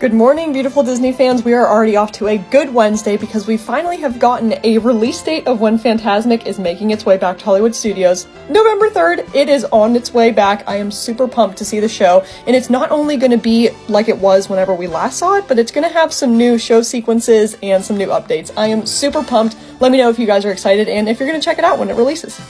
Good morning, beautiful Disney fans. We are already off to a good Wednesday because we finally have gotten a release date of when Fantasmic is making its way back to Hollywood Studios. November 3rd, it is on its way back. I am super pumped to see the show, and it's not only going to be like it was whenever we last saw it, but it's going to have some new show sequences and some new updates. I am super pumped. Let me know if you guys are excited and if you're going to check it out when it releases.